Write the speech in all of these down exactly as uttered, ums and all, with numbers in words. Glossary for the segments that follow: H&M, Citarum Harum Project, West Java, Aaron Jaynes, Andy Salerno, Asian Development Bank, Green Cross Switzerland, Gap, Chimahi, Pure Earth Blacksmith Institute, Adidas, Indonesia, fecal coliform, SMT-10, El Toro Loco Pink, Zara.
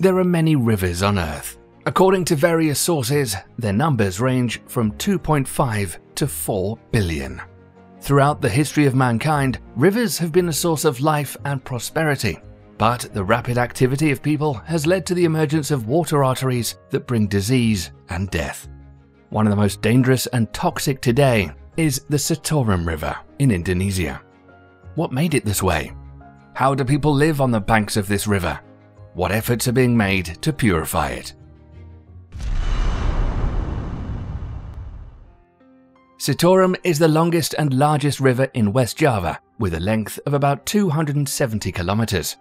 There are many rivers on Earth. According to various sources, their numbers range from two point five to four billion. Throughout the history of mankind, rivers have been a source of life and prosperity, but the rapid activity of people has led to the emergence of water arteries that bring disease and death. One of the most dangerous and toxic today is the Citarum River in Indonesia. What made it this way? How do people live on the banks of this river? What efforts are being made to purify it? Citarum is the longest and largest river in West Java, with a length of about two hundred seventy kilometers.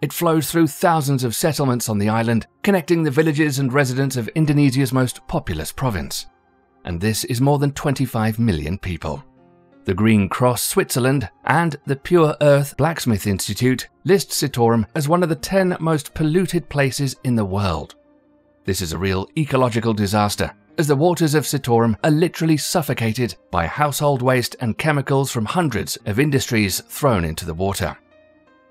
It flows through thousands of settlements on the island, connecting the villages and residents of Indonesia's most populous province. And this is more than twenty-five million people. The Green Cross Switzerland and the Pure Earth Blacksmith Institute list Citarum as one of the ten most polluted places in the world. This is a real ecological disaster, as the waters of Citarum are literally suffocated by household waste and chemicals from hundreds of industries thrown into the water.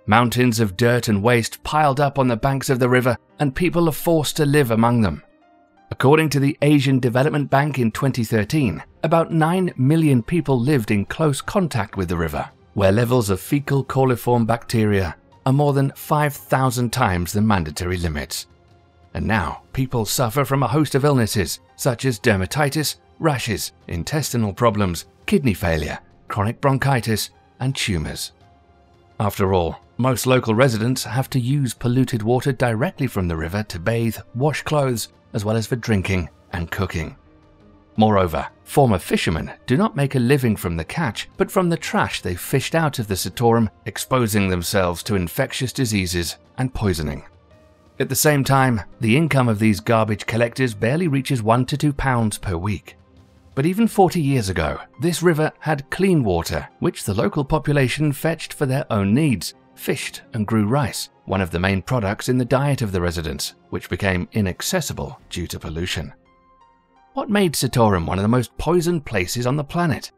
Mountains of dirt and waste piled up on the banks of the river, and people are forced to live among them. According to the Asian Development Bank in twenty thirteen, about nine million people lived in close contact with the river, where levels of fecal coliform bacteria are more than five thousand times the mandatory limits. And now, people suffer from a host of illnesses, such as dermatitis, rashes, intestinal problems, kidney failure, chronic bronchitis, and tumours. After all, most local residents have to use polluted water directly from the river to bathe, wash clothes, as well as for drinking and cooking. Moreover, former fishermen do not make a living from the catch, but from the trash they fished out of the Citarum, exposing themselves to infectious diseases and poisoning. At the same time, the income of these garbage collectors barely reaches one to two pounds per week. But even forty years ago, this river had clean water, which the local population fetched for their own needs, fished and grew rice, one of the main products in the diet of the residents, which became inaccessible due to pollution. What made Citarum one of the most poisoned places on the planet?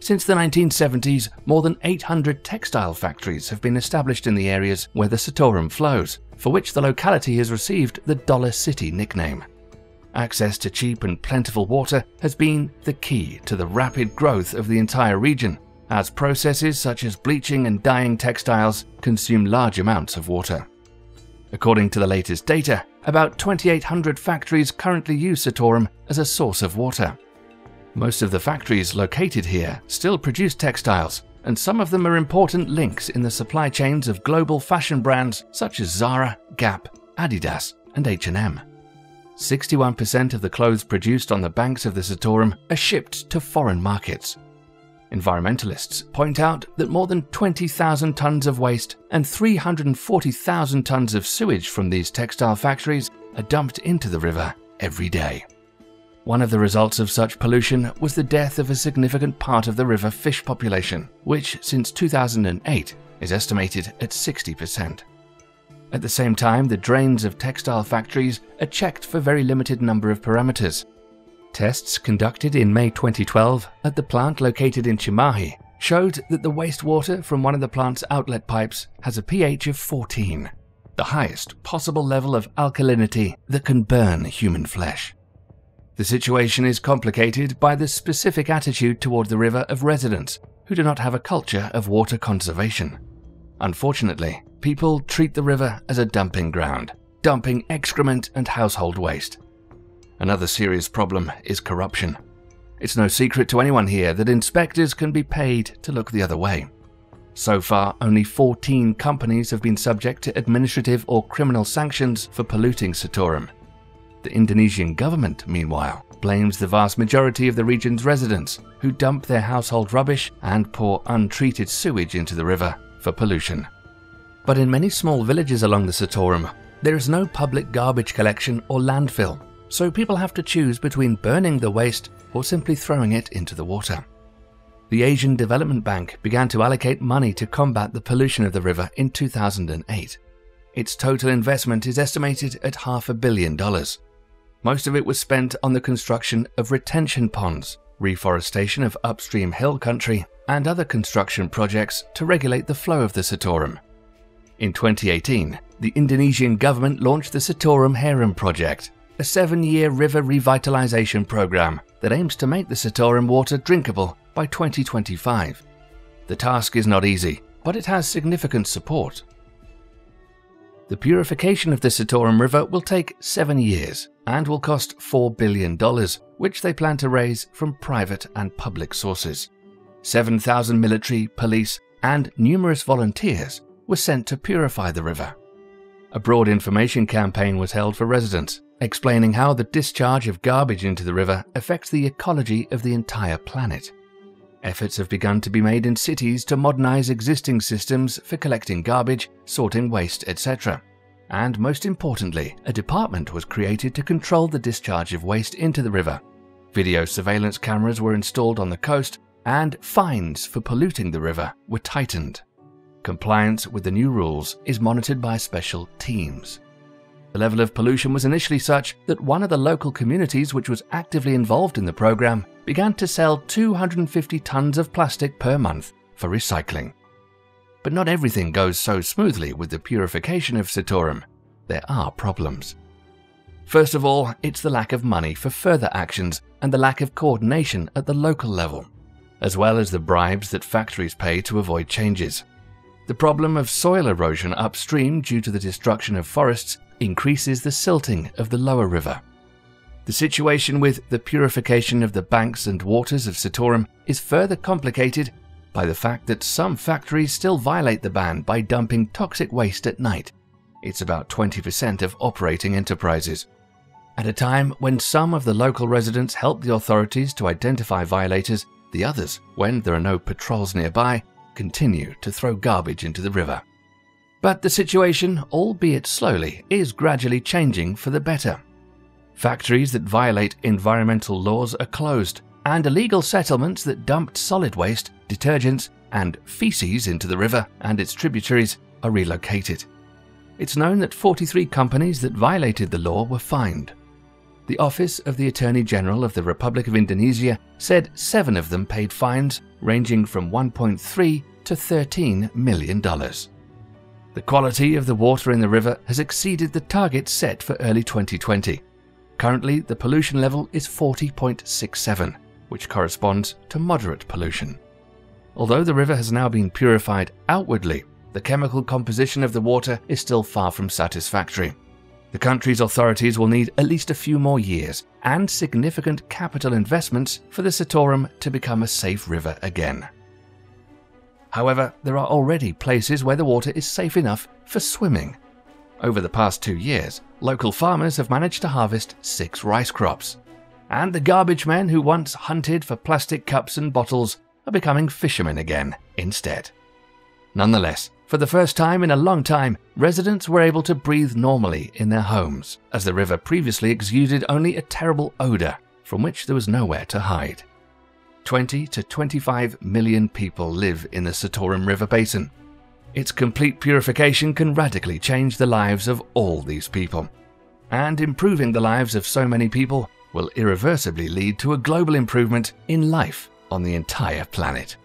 Since the nineteen seventies, more than eight hundred textile factories have been established in the areas where the Citarum flows, for which the locality has received the Dollar City nickname. Access to cheap and plentiful water has been the key to the rapid growth of the entire region, as processes such as bleaching and dyeing textiles consume large amounts of water. According to the latest data, about twenty-eight hundred factories currently use Citarum as a source of water. Most of the factories located here still produce textiles, and some of them are important links in the supply chains of global fashion brands such as Zara, Gap, Adidas, and H and M. sixty-one percent of the clothes produced on the banks of the Citarum are shipped to foreign markets. Environmentalists point out that more than twenty thousand tons of waste and three hundred forty thousand tons of sewage from these textile factories are dumped into the river every day. One of the results of such pollution was the death of a significant part of the river fish population, which since two thousand eight is estimated at sixty percent. At the same time, the drains of textile factories are checked for a very limited number of parameters. Tests conducted in May twenty twelve at the plant located in Chimahi showed that the wastewater from one of the plant's outlet pipes has a pH of fourteen, the highest possible level of alkalinity that can burn human flesh. The situation is complicated by the specific attitude toward the river of residents who do not have a culture of water conservation. Unfortunately, people treat the river as a dumping ground, dumping excrement and household waste. Another serious problem is corruption. It's no secret to anyone here that inspectors can be paid to look the other way. So far, only fourteen companies have been subject to administrative or criminal sanctions for polluting Citarum. The Indonesian government, meanwhile, blames the vast majority of the region's residents who dump their household rubbish and pour untreated sewage into the river for pollution. But in many small villages along the Citarum, there is no public garbage collection or landfill, so people have to choose between burning the waste or simply throwing it into the water. The Asian Development Bank began to allocate money to combat the pollution of the river in two thousand eight. Its total investment is estimated at half a billion dollars. Most of it was spent on the construction of retention ponds, reforestation of upstream hill country, and other construction projects to regulate the flow of the Citarum. In twenty eighteen, the Indonesian government launched the Citarum Harum Project, a seven-year river revitalization program that aims to make the Citarum water drinkable by twenty twenty-five. The task is not easy, but it has significant support. The purification of the Citarum River will take seven years and will cost four billion dollars, which they plan to raise from private and public sources. seven thousand military, police, and numerous volunteers were sent to purify the river. A broad information campaign was held for residents, explaining how the discharge of garbage into the river affects the ecology of the entire planet. Efforts have begun to be made in cities to modernize existing systems for collecting garbage, sorting waste, et cetera. And most importantly, a department was created to control the discharge of waste into the river. Video surveillance cameras were installed on the coast, and fines for polluting the river were tightened. Compliance with the new rules is monitored by special teams. The level of pollution was initially such that one of the local communities which was actively involved in the program began to sell two hundred fifty tons of plastic per month for recycling. But not everything goes so smoothly with the purification of Citarum. There are problems. First of all, it's the lack of money for further actions and the lack of coordination at the local level, as well as the bribes that factories pay to avoid changes. The problem of soil erosion upstream due to the destruction of forests increases the silting of the lower river. The situation with the purification of the banks and waters of Citarum is further complicated by the fact that some factories still violate the ban by dumping toxic waste at night. It's about twenty percent of operating enterprises. At a time when some of the local residents help the authorities to identify violators, the others, when there are no patrols nearby, continue to throw garbage into the river. But the situation, albeit slowly, is gradually changing for the better. Factories that violate environmental laws are closed, and illegal settlements that dumped solid waste, detergents, and feces into the river and its tributaries are relocated. It's known that forty-three companies that violated the law were fined. The Office of the Attorney General of the Republic of Indonesia said seven of them paid fines ranging from one point three to thirteen million dollars. The quality of the water in the river has exceeded the target set for early twenty twenty. Currently, the pollution level is forty point six seven, which corresponds to moderate pollution. Although the river has now been purified outwardly, the chemical composition of the water is still far from satisfactory. The country's authorities will need at least a few more years and significant capital investments for the Citarum to become a safe river again. However, there are already places where the water is safe enough for swimming. Over the past two years, local farmers have managed to harvest six rice crops. And the garbage men who once hunted for plastic cups and bottles are becoming fishermen again instead. Nonetheless, for the first time in a long time, residents were able to breathe normally in their homes, as the river previously exuded only a terrible odor from which there was nowhere to hide. twenty to twenty-five million people live in the Citarum River Basin. Its complete purification can radically change the lives of all these people. And improving the lives of so many people will irreversibly lead to a global improvement in life on the entire planet.